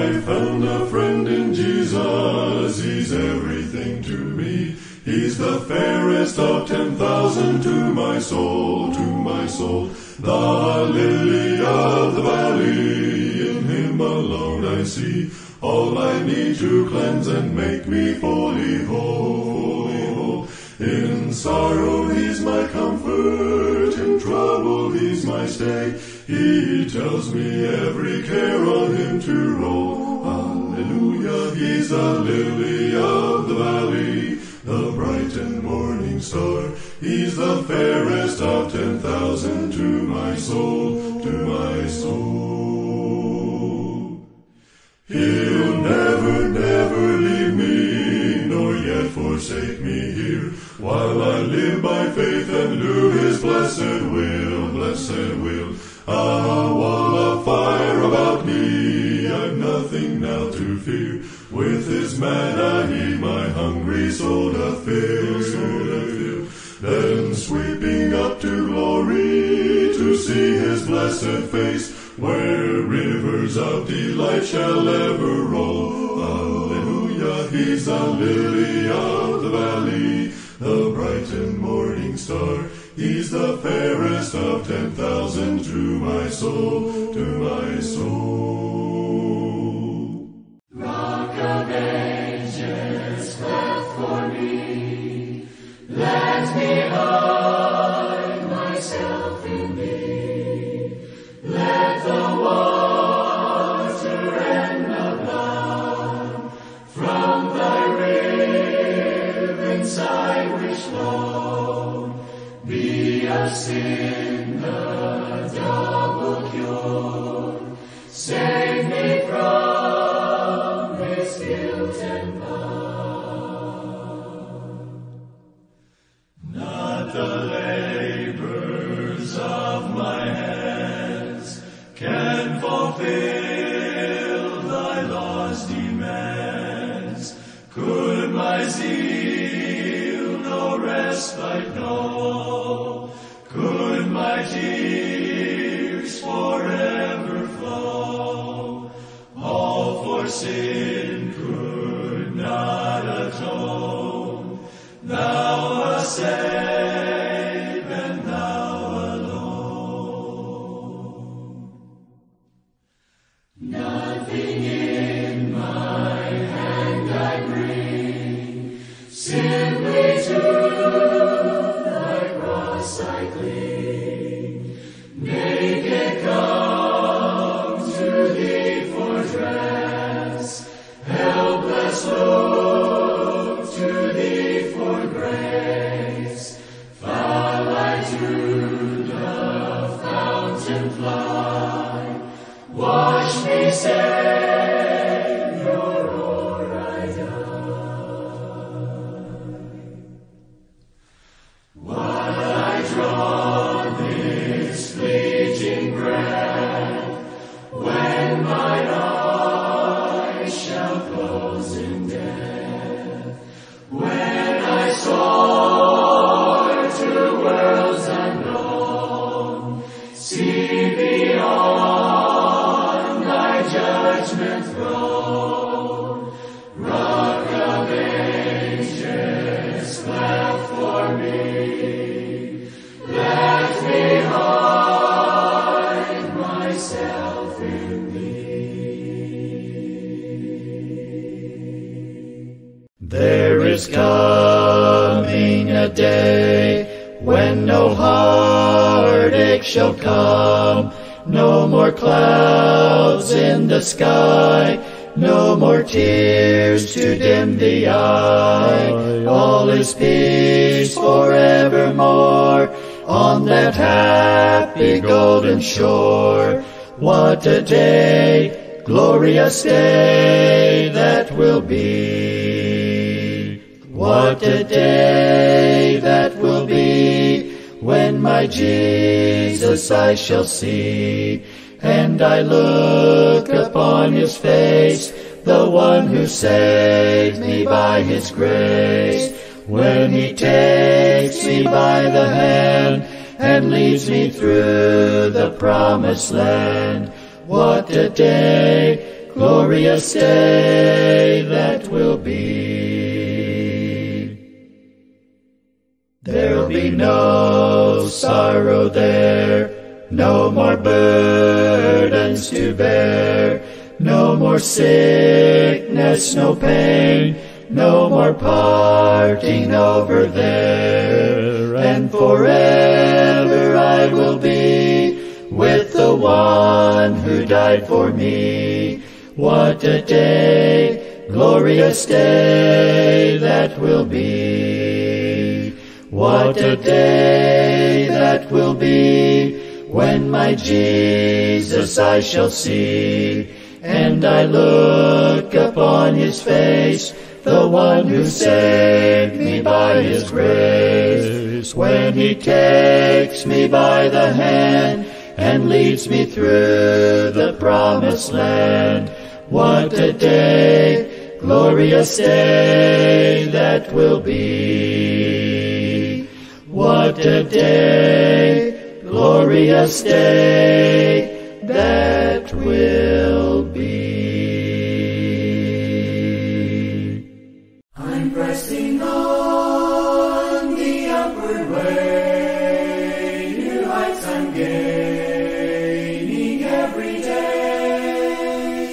I found a friend in Jesus, he's everything to me. He's the fairest of 10,000 to my soul, to my soul. The lily of the valley, in him alone I see all I need to cleanse and make me fully whole. In sorrow he's my comfort, in trouble he's my stay. He tells me every care on him to roll. Hallelujah, he's the lily of the valley, the bright and morning star. He's the fairest of 10,000 to my soul, to my soul. He'll never, never leave me, nor yet forsake me here, while I live by faith and do his blessed will, blessed will. A wall of fire about me, I've nothing now to fear. With his manna he my hungry soul doth fill. Then sweeping up to glory, to see his blessed face, where rivers of delight shall ever roll. Hallelujah, he's the lily of the valley, the bright and morning star. He's the fairest of 10,000 to my soul, to my soul. Rock of Ages, cleft for me, let me hide myself in thee. Let the water and the blood from thy ribbons I wish flow. Be of sin the double cure, save me from this guilt and love. Not the labors of my hands can fulfill thy law's demands. Could my zeal no respite know? My tears forever flow, all for sin could not atone. Thou must save, and thou alone. Nothing in my hand I bring, simply to thy cross I cling. Naked come to thee for dress, helpless look to thee for grace. Foul I to the fountain fly, wash me, Savior, or I die. While I draw this fleeting breath, when mine eyes shall close in death, when I soar to worlds unknown, see beyond thy judgment throne. Rock of Ages, cleft for me, let me hide myself in thee. There is coming a day when no heartache shall come, no more clouds in the sky, no more tears to dim the eye. All is peace forevermore on that happy golden shore. What a day, glorious day that will be. What a day that will be, when my Jesus I shall see. And I look upon his face, the one who saved me by his grace. When he takes me by the hand and leads me through the promised land, what a day, glorious glorious day that will be. There'll be no sorrow there, no more burdens to bear, no more sickness, no pain, no more parting over there. And forever I will be with the one who died for me. What a day, glorious day that will be. What a day that will be, when my Jesus I shall see. And I look upon his face, the one who saved me by his grace. When he takes me by the hand and leads me through the promised land. What a day, glorious day that will be. What a day, glorious day that will be. Pressing on the upward way, new heights I'm gaining every day.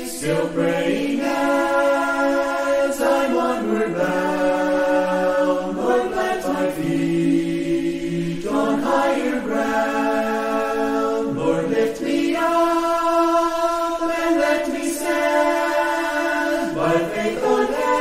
Still praying as I'm onward bound, Lord, plant my feet on higher ground. Lord, lift me up and let me stand by faith on heaven.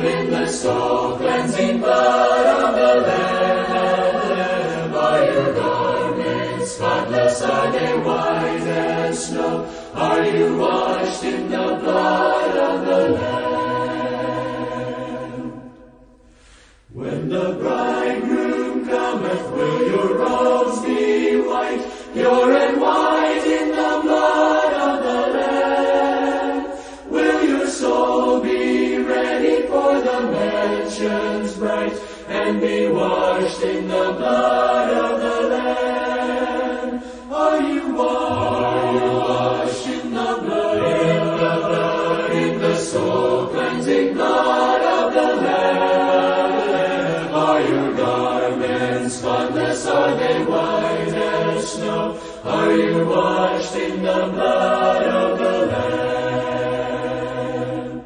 In the soul cleansing blood of the Lamb. By your garments spotless are they, white as snow. Are you washed in the blood of the Lamb? When the bridegroom cometh, will your robes be white, pure and white in the blood of the Lamb? Will your soul be ready for the mansions bright, and be washed in the blood of the Lamb? Are you washed in the blood, in the soul cleansing blood of the Lamb? Are your garments spotless, are they white as snow? Are you washed in the blood of the Lamb?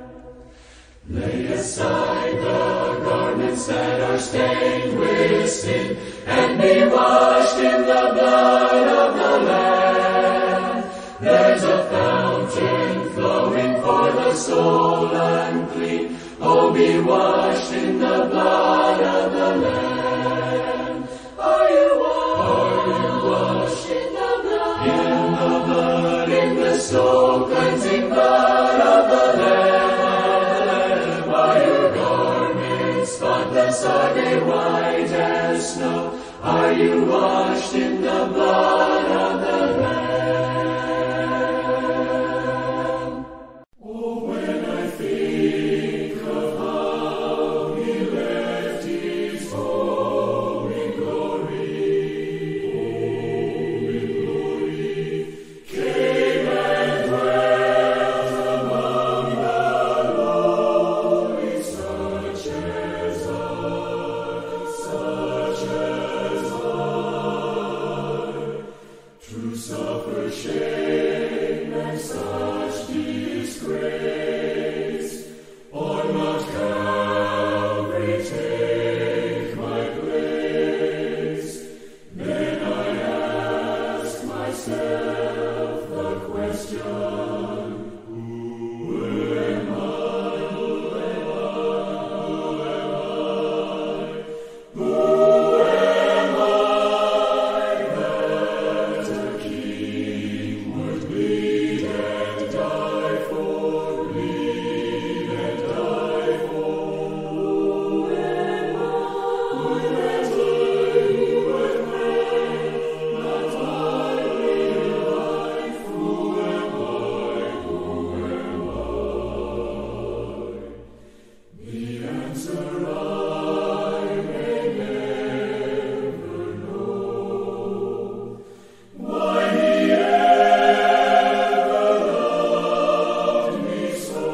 Lay aside the garments that are stained with sin, and be washed in the blood of the Lamb. There's a fountain flowing for the soul unclean. Oh, be washed in the blood of the Lamb. Are you washed in the blood, in the soul cleansing blood of the Lamb? Are your garments spotless, are they white as snow? Are you washed in the blood of the Lamb? Oh, when I think of how He left His home in glory, came and dwelt among the lowly, such as I, to suffer shame and such disgrace, on Mount Calvary take my place. Then I ask myself the question, Who am I that a king would bleed and die for me, and die for? Who am I? The answer I may never know. Why He ever loved me so,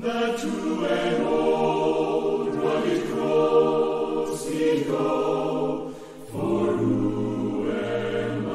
that to an old rugged cross He'd go. For who am I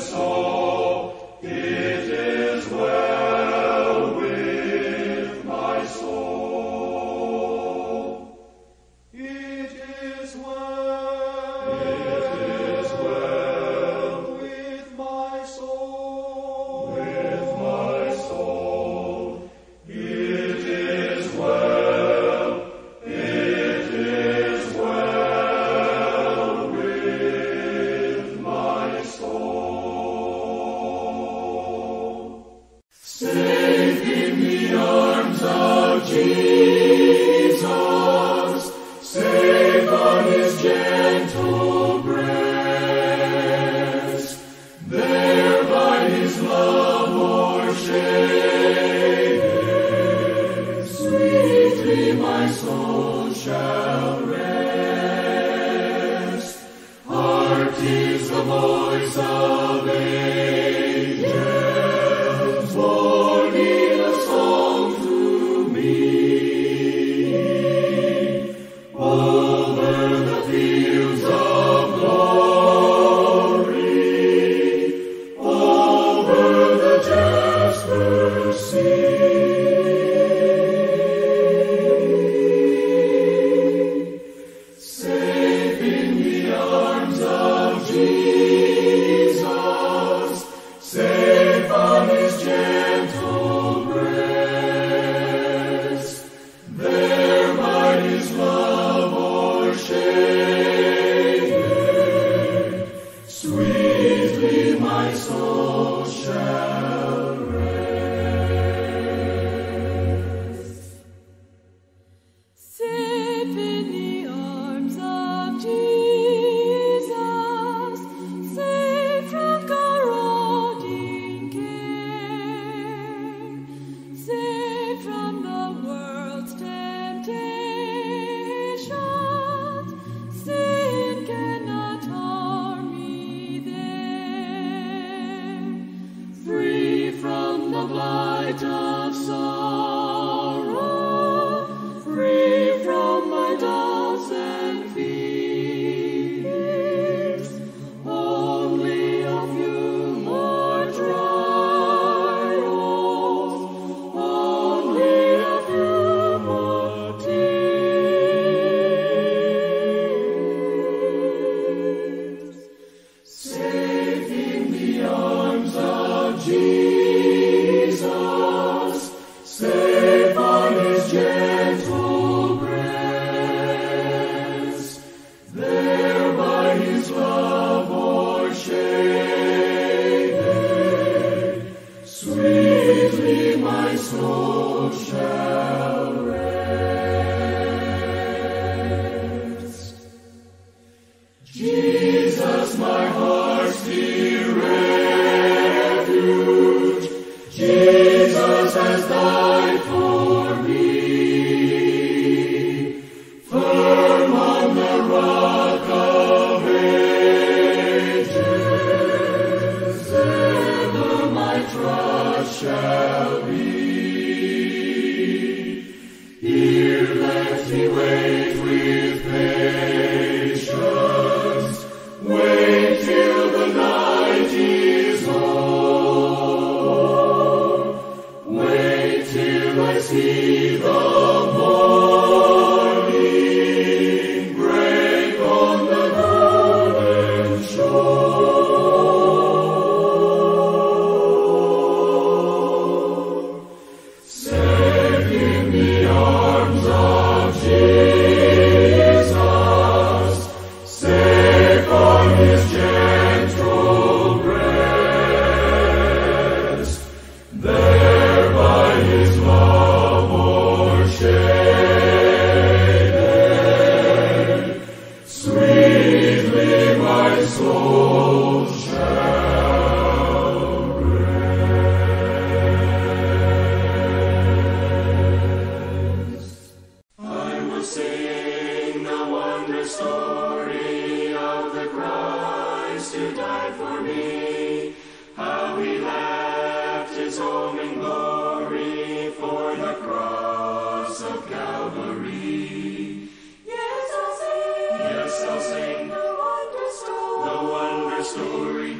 Story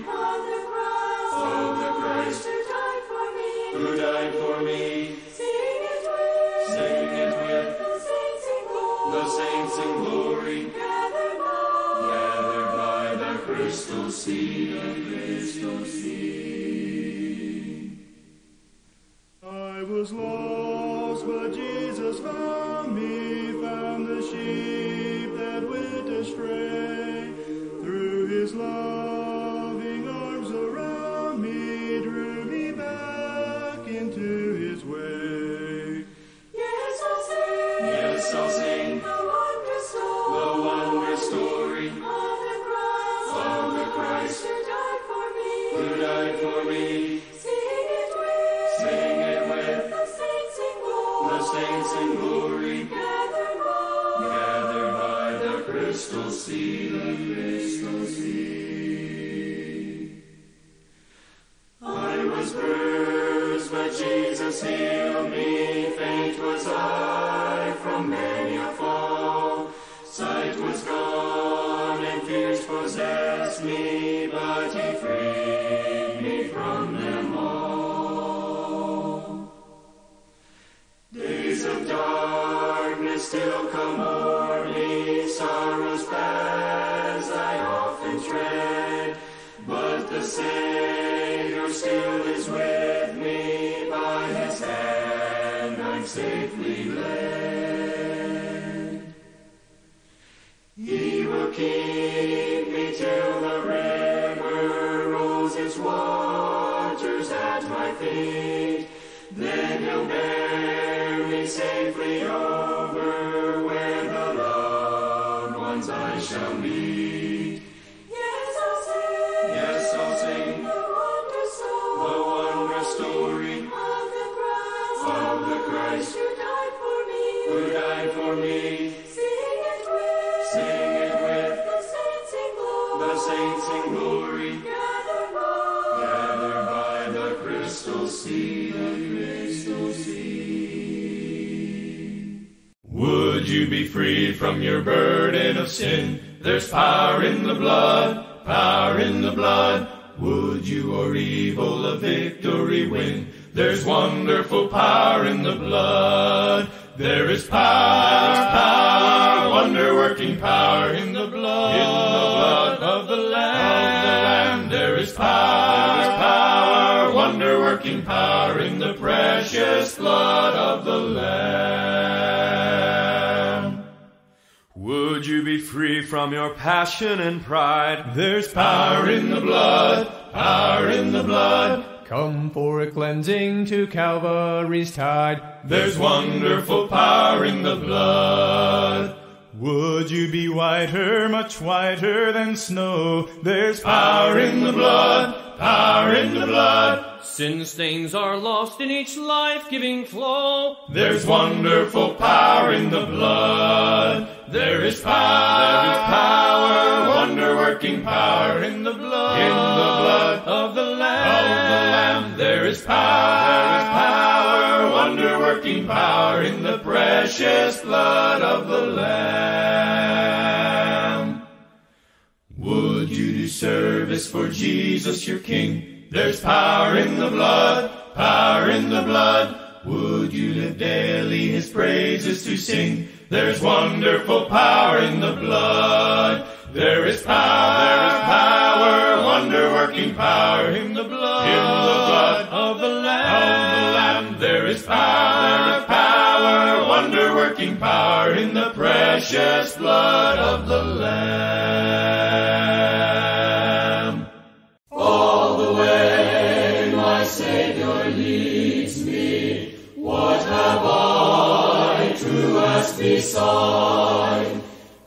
on the cross. who died for me. Sing it with the saints in glory, gathered by the crystal sea. I was lost, but Jesus found me, found the sheep that went astray. Through his loving arms around me, drew me back into his way. Yes, I'll sing the wondrous story of the Christ who died for me. Saints in glory, gathered by the crystal sea, the crystal sea. I was bruised, but Jesus healed me. Faint was I from many a fall. Sight was gone, and fears possessed me, but he freed me from them all. Days of darkness still come o'er me, sorrow's paths I often tread, but the Savior still is with me, by his hand I'm safely led. He will keep me till the river rolls its waters at my feet, then he'll bear me safely over where the loved ones I shall meet. Yes, I'll sing the wondrous story of the Christ who died for me. Sing it with the saints in glory, gathered by the crystal sea. Would you be free from your burden of sin? There's power in the blood, power in the blood. Would you o'er evil a victory win? There's wonderful power in the blood. There is power, wonder-working power in the blood of the Lamb. There is power, wonder-working power in the precious blood of the Lamb. Would you be free from your passion and pride? There's power in the blood, power in the blood. Come for a cleansing to Calvary's tide. There's wonderful power in the blood. Would you be whiter, much whiter than snow? There's power in the blood, power in the blood. Sin's stains are lost in each life-giving flow. There's wonderful power in the blood. There is power, wonder-working power in the blood of the Lamb. Of the Lamb. There is power, wonder-working power in the precious blood of the Lamb. Would you do service for Jesus your King? There's power in the blood, power in the blood. Would you live daily his praises to sing? There's wonderful power in the blood. There is power, wonder-working power in the blood of the Lamb. Of the Lamb. There is power, wonder-working power in the precious blood of the Lamb. All the way my Savior leads me, what have I to ask beside?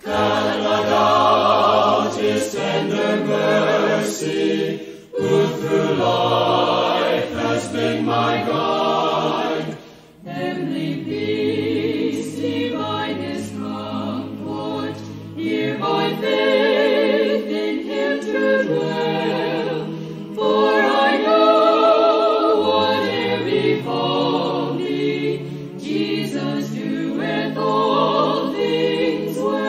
Can I doubt his tender mercy, who through life has been my guide? Heavenly peace, divinest comfort, here by faith in him to dwell. For I know whate'er befall me, Jesus doeth all things well.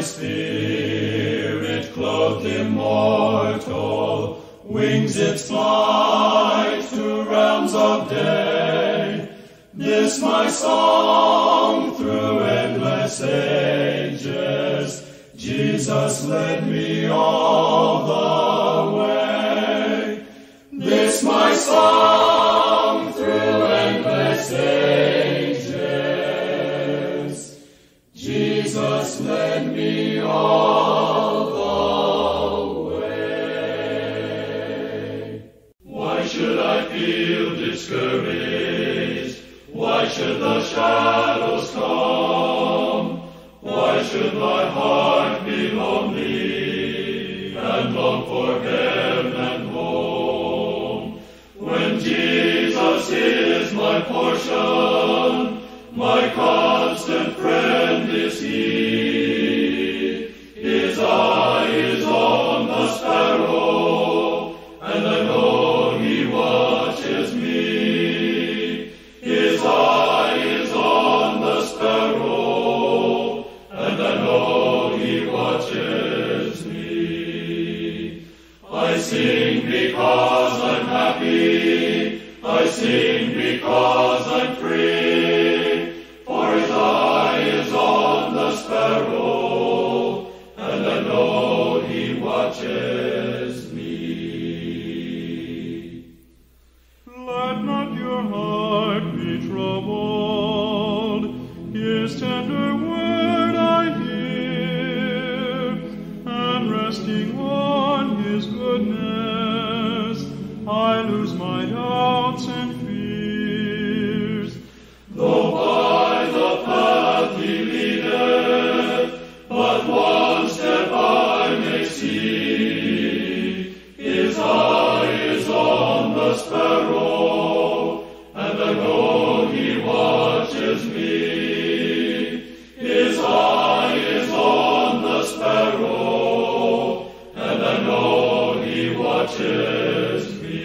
thy spirit clothed immortal, wings its flight through realms of day. This my song through endless ages, Jesus led me all the way. This my song through endless ages, Jesus led me all the way. Why should I feel discouraged? Why should the shadows come? Why should my heart be lonely and long for heaven and home? When Jesus is my portion, my constant friend is He. His eye is on the sparrow, and I know He watches me. His eye is on the sparrow, I know He watches me. I sing because I'm happy. I sing because I'm free. For His eye is on the sparrow, and I know He watches me. Let not your heart be troubled. His tender word resting on His goodness, I lose my doubts and fears. Though by the path He leadeth, but one step I may see. His eye is on the sparrow, and I know He watches me. His eye is on the sparrow, I know He watches me.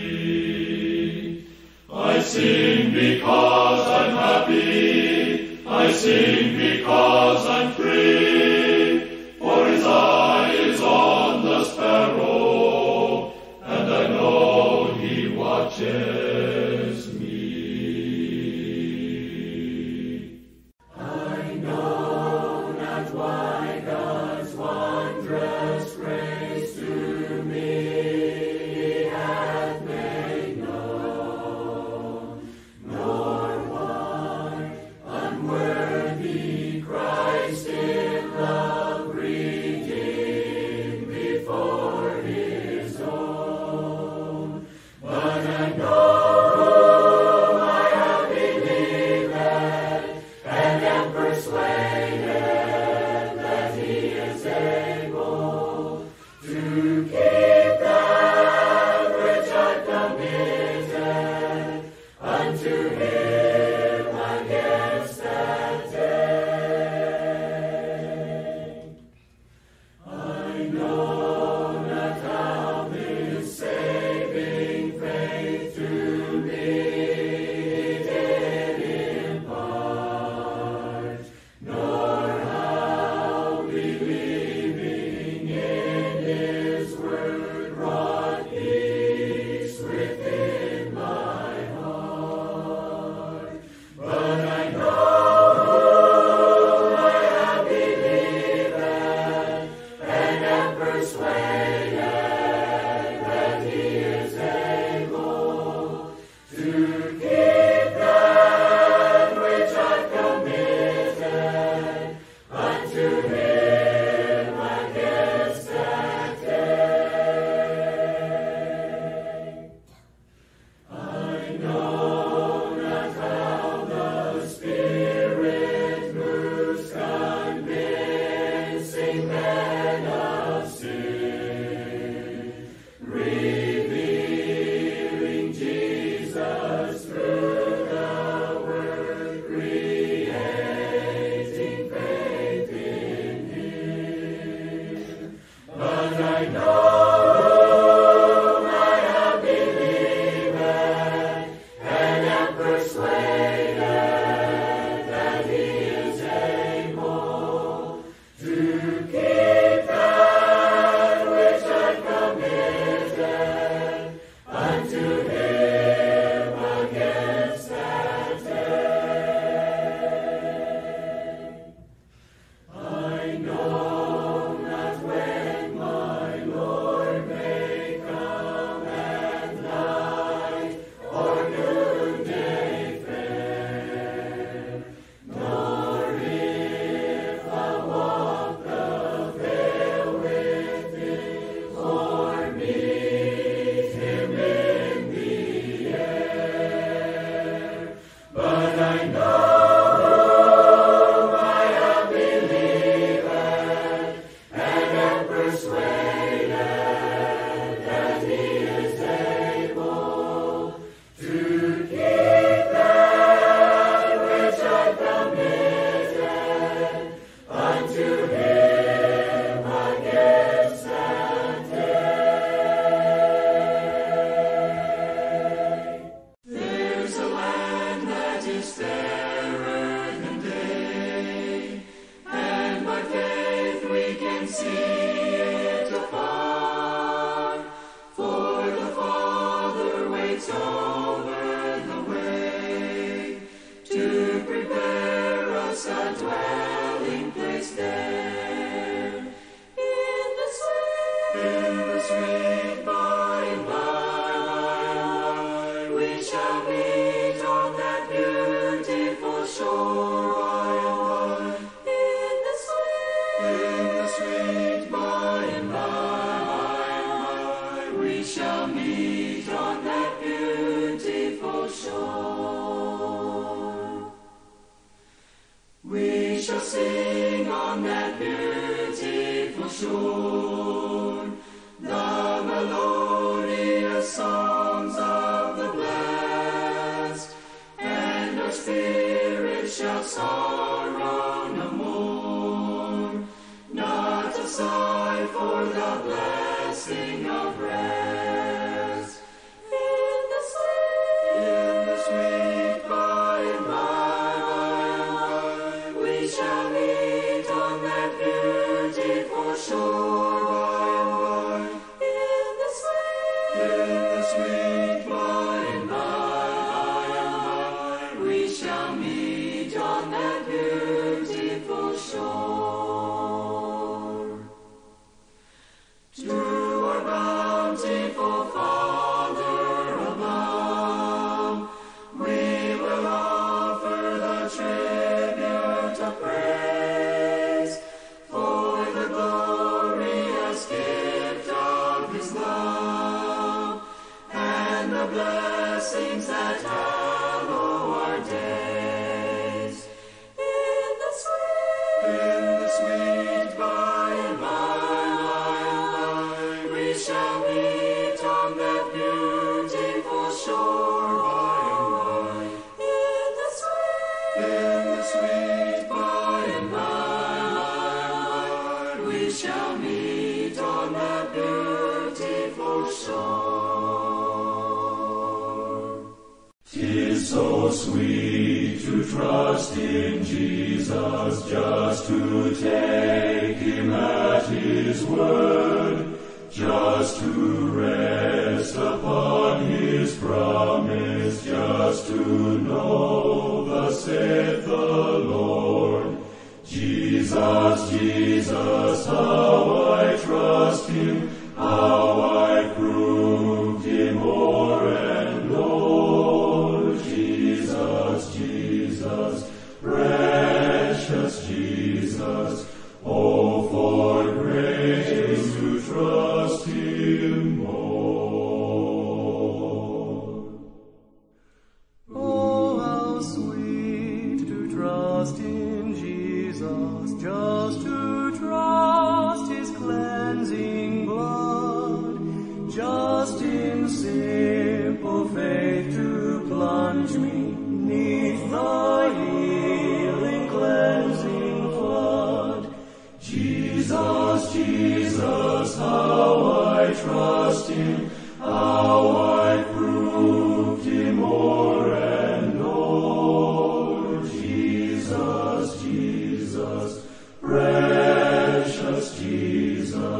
Jesus, Jesus, pray.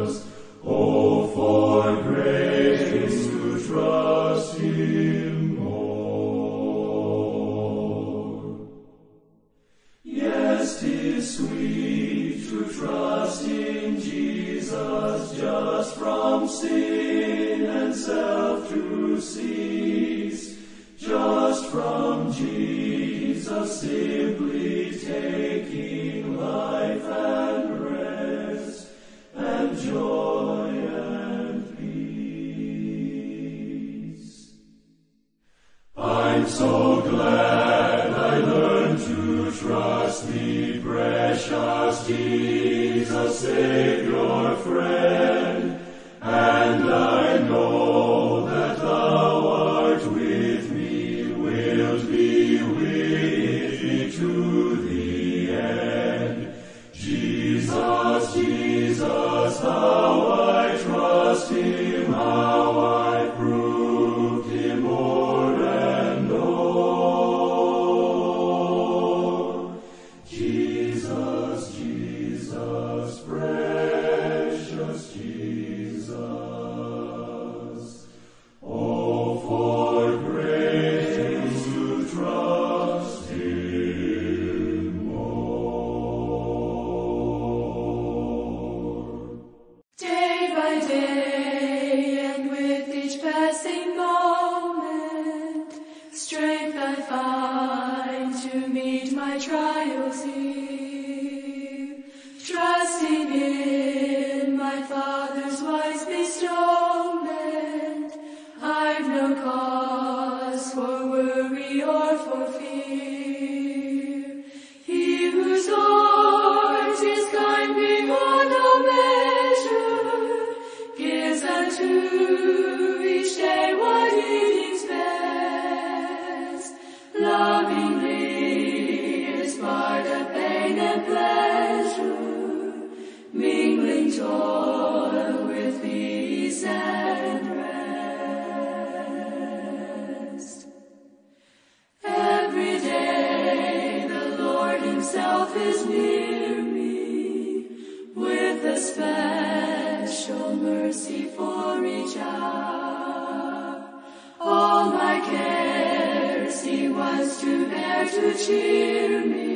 to cheer me,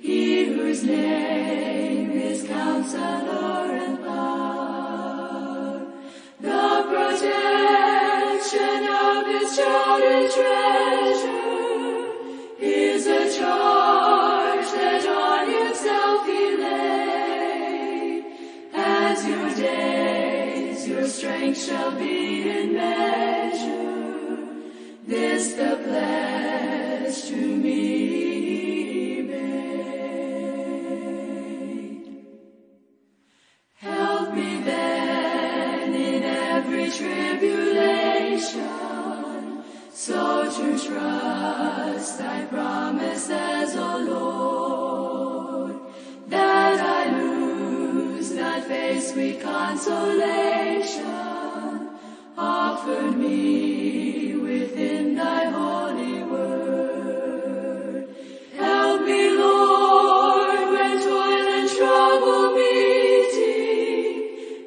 he whose name is Counselor and Power, the protection of his shrouded treasure is a charge that on himself he laid. As your days, your strength shall be in measure. This the pledge to me made. Help me then in every tribulation, so to trust thy promises, O Lord, that I lose not faith's sweet consolation offered me within thy holy word. Help me, Lord, when toil and trouble meeting,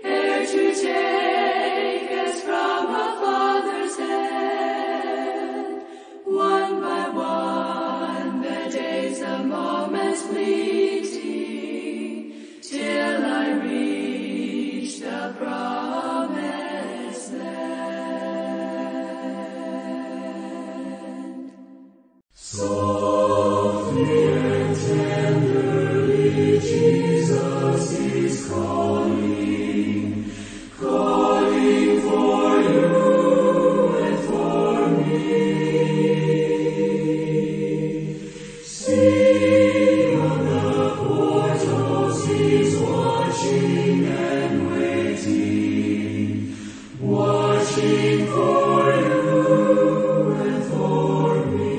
ere to take as from a father's hand, one by one the days, the moments fleeting, till I reach the promised land. Softly and tenderly Jesus is calling, calling for you and for me. See, on the portals he's watching and waiting, watching for you and for me.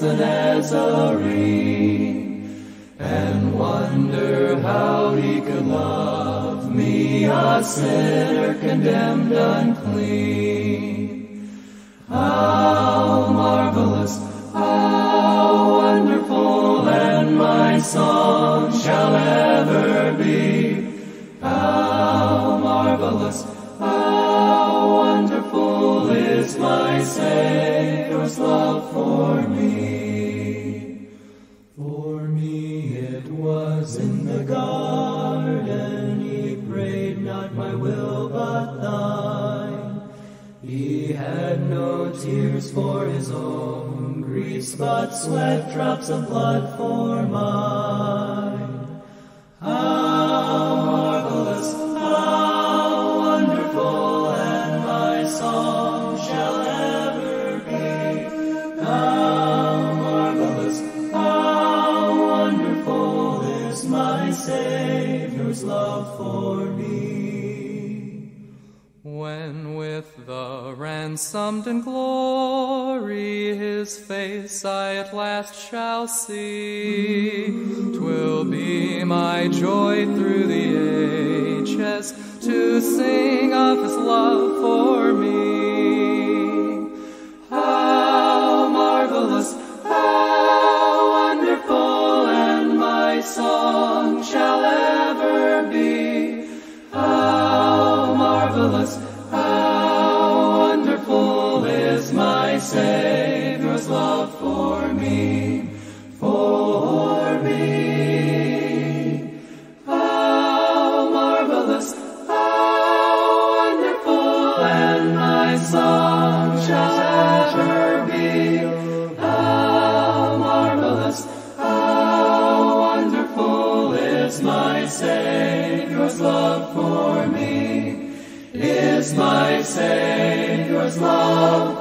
The Nazarene, and wonder how he could love me, a sinner condemned unclean. How marvelous, how wonderful, and my song shall ever be. How marvelous, how wonderful is my Savior's love for me. In the garden he prayed, not my will but thine. He had no tears for his own griefs, but sweat drops of blood for mine. How marvelous, how wonderful, and my song shall ever be. How marvelous, how wonderful is my Savior's love for me. When with the ransomed in glory his face I at last shall see, 'twill be my joy through the ages to sing of his love for me. How marvelous, how wonderful, and my song shall ever be. How marvelous, my Savior's love for me. How marvelous, how wonderful, and my song shall ever be. How marvelous, how wonderful is my Savior's love for me, is my Savior's love for me.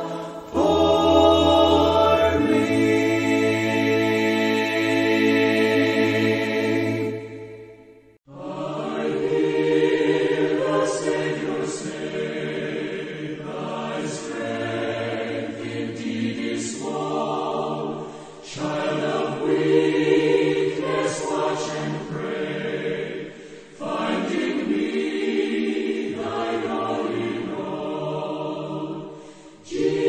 Jesus.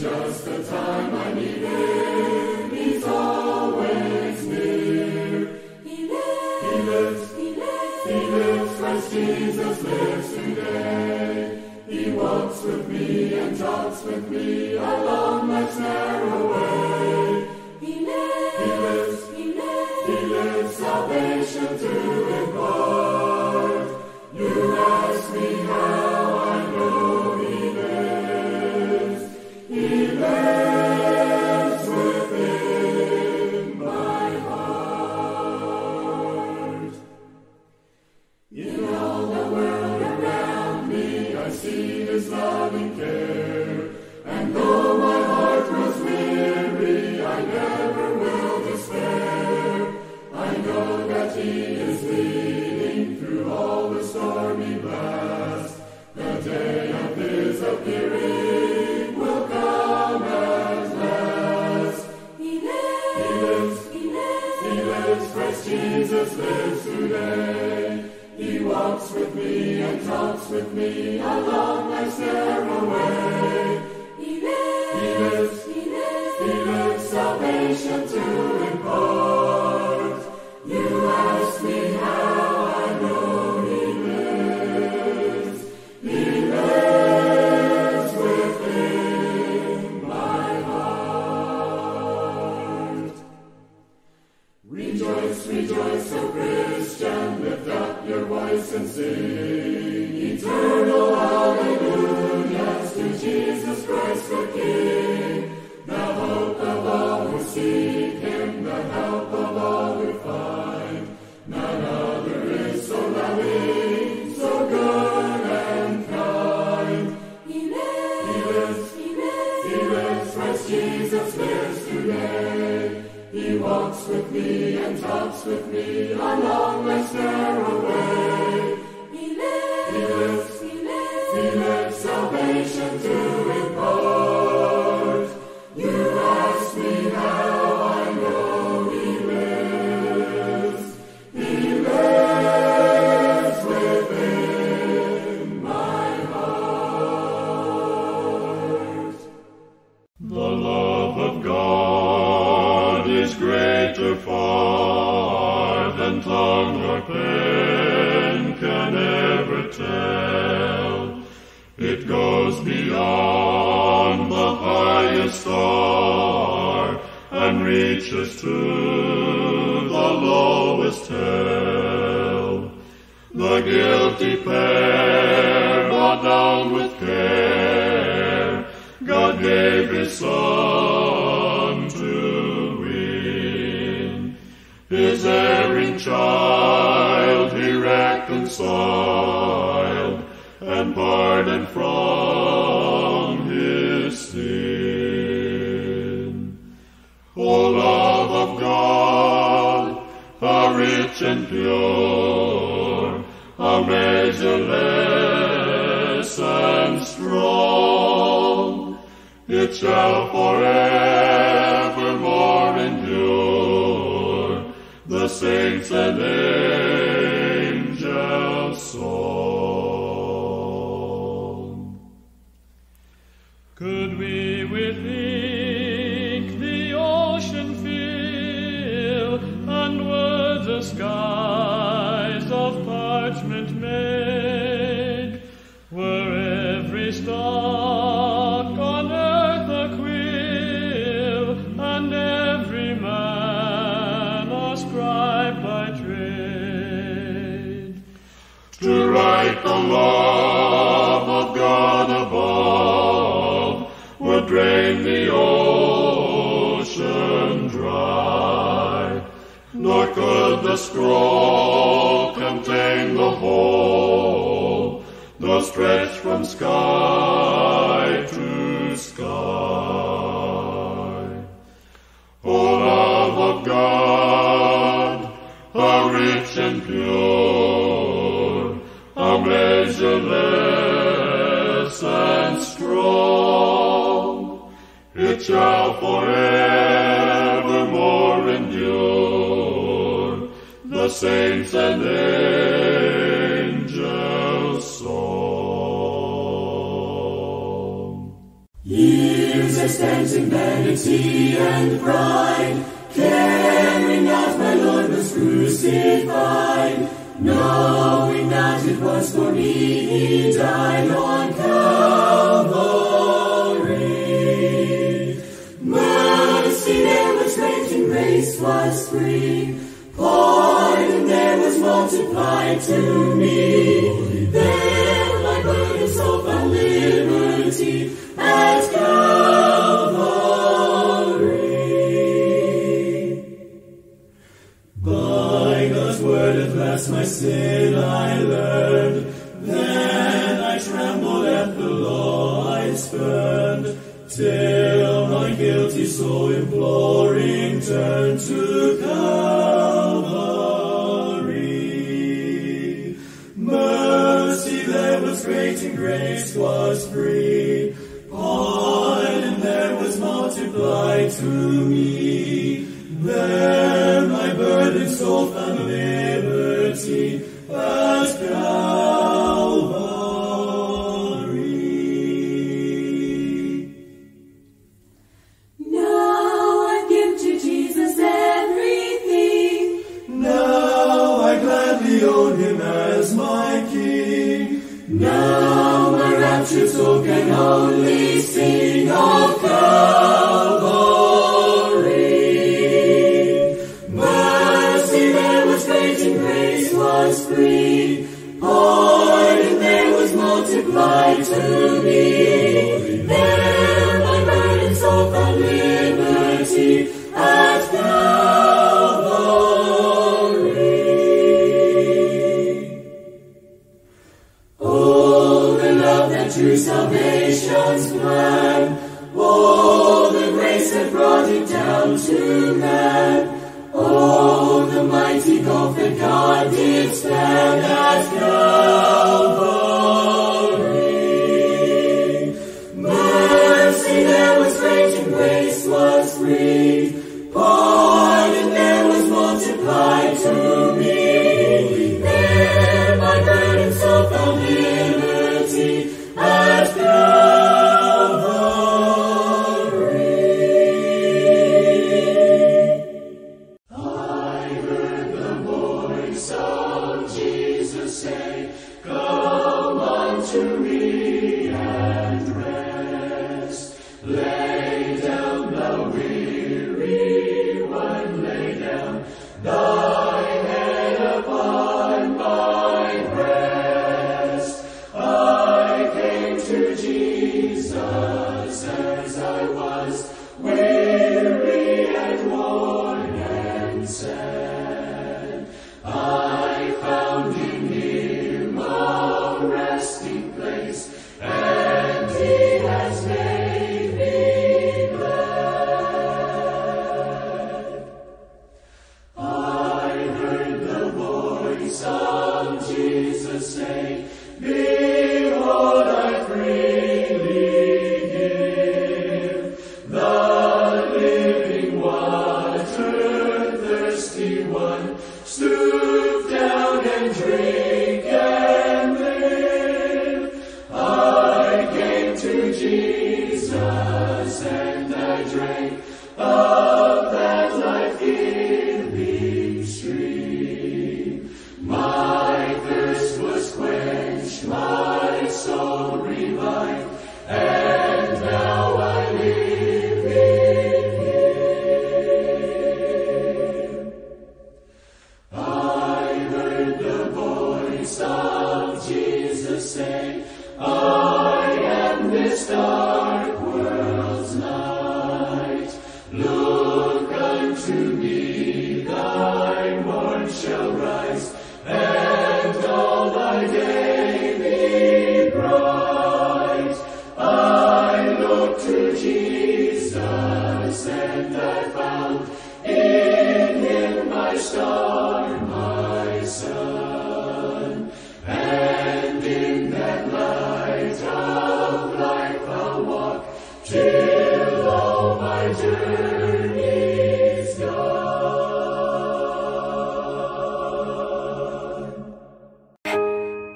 just the time I need him, he's always near. He lives, he lives, he lives, he lives. Christ Jesus lives today. He walks with me and talks with me along life's narrow way. He lives, he lives, he lives, he lives. Salvation to impart. You ask me how I know he lives. He lives within my heart. In all the world around me, I see his loving care. And though my heart grows weary, I never will despair. I know that he is leading through all the stormy blast. The day of his appearing will come at last. He lives, he lives, he lives, he lives. Christ Jesus lives today. He walks with me and talks with me along life's narrow way. He lives, he lives, he lives, he lives. Salvation to impart. You ask me how I know he lives. He lives within my heart. Rejoice, rejoice, O Christian, lift up your voice and sing eternal hallelujahs to Jesus Christ the King, the hope of all who seek him, the help of all who find. None other is so loving, so good and kind. He lives, he lives, he lives, he lives. Christ Jesus lives today. He walks with me and talks with me along life's narrow way. He lives, he lives, he lives, he lives. Salvation to impart. You ask me how I know he lives. He lives within my heart. The love of God is greater far than tongue or pen can ever tell. It goes beyond the highest star and reaches to the lowest hell. The guilty pair brought down with care, God gave his Son to win. His erring child he reconciled and pardoned from his sin. O love of God, how rich and pure, how measureless and strong, it shall forevermore endure the saints and angels' song. Could we with ink the ocean fill, and were the skies of parchment made, were every stalk on earth a quill, and every man a scribe by trade, to write the love of God above would drain the ocean dry, nor could the scroll contain the whole, nor stretch from sky to sky. O love of God, how rich and pure, how measureless and strong, it shall forevermore endure the saints and angels' song. Years Jesus stands in vanity and pride, caring that my Lord was crucified. Knowing that it was for me he died on Calvary. Mercy there was great and grace was free. Pardon there was multiplied to me. There my burden so found liberty at Calvary. By God's word at last my sin I learned. Then I trembled at the law I spurned, till my guilty soul imploring turned to Calvary. Mercy there was great and grace was free. Pardon there was multiplied to me. There my burdened soul found liberty at Calvary. Now I give to Jesus everything. Now I gladly own him as my king. Now my raptured soul can only sing of Calvary. Mercy there was great and grace was free. Pardon there was multiplied to me. There my burden soul found liberty at Calvary. Oh, the love that drew salvation's plan, oh, the grace that brought it down to man. Oh, the mighty gulf that God did stand at Calvary. Mercy there was great and grace was free. Pardon there was multiplied to me. There my burden soul found liberty at Calvary.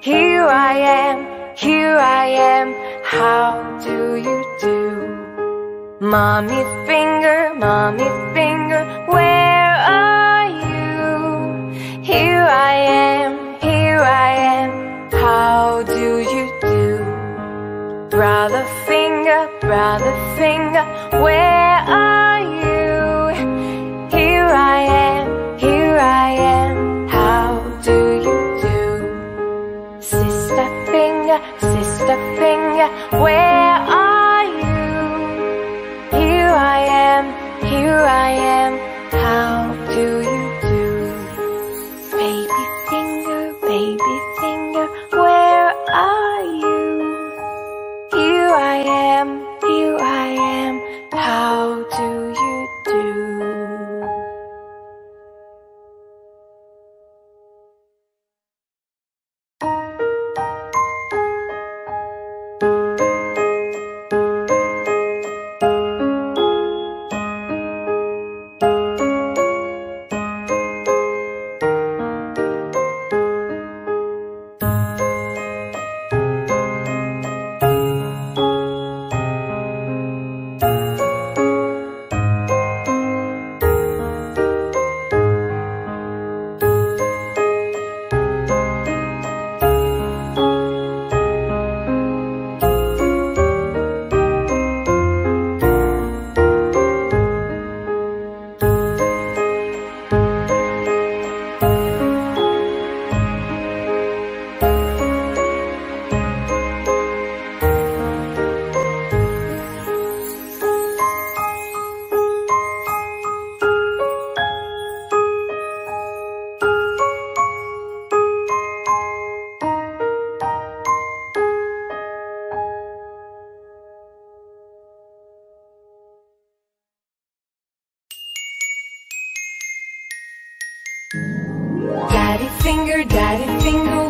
Here I am, how do you do? Mommy finger, where are you? Here I am, how do you do? Brother finger, where are you? Here I am, how do you do? Sister finger, where are you? Here I am, how do you do? Baby finger, where are you? Here I am, how do you do? Daddy finger